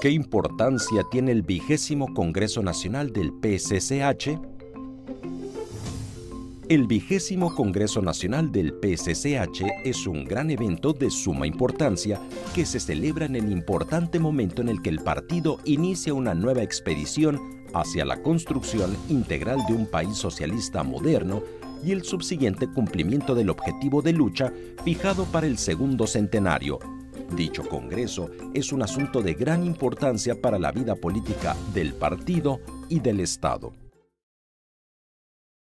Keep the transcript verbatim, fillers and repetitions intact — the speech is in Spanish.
¿Qué importancia tiene el vigésimo Congreso Nacional del P C C H? El vigésimo Congreso Nacional del P C C H es un gran evento de suma importancia que se celebra en el importante momento en el que el partido inicia una nueva expedición hacia la construcción integral de un país socialista moderno y el subsiguiente cumplimiento del objetivo de lucha fijado para el segundo centenario. Dicho Congreso es un asunto de gran importancia para la vida política del partido y del Estado.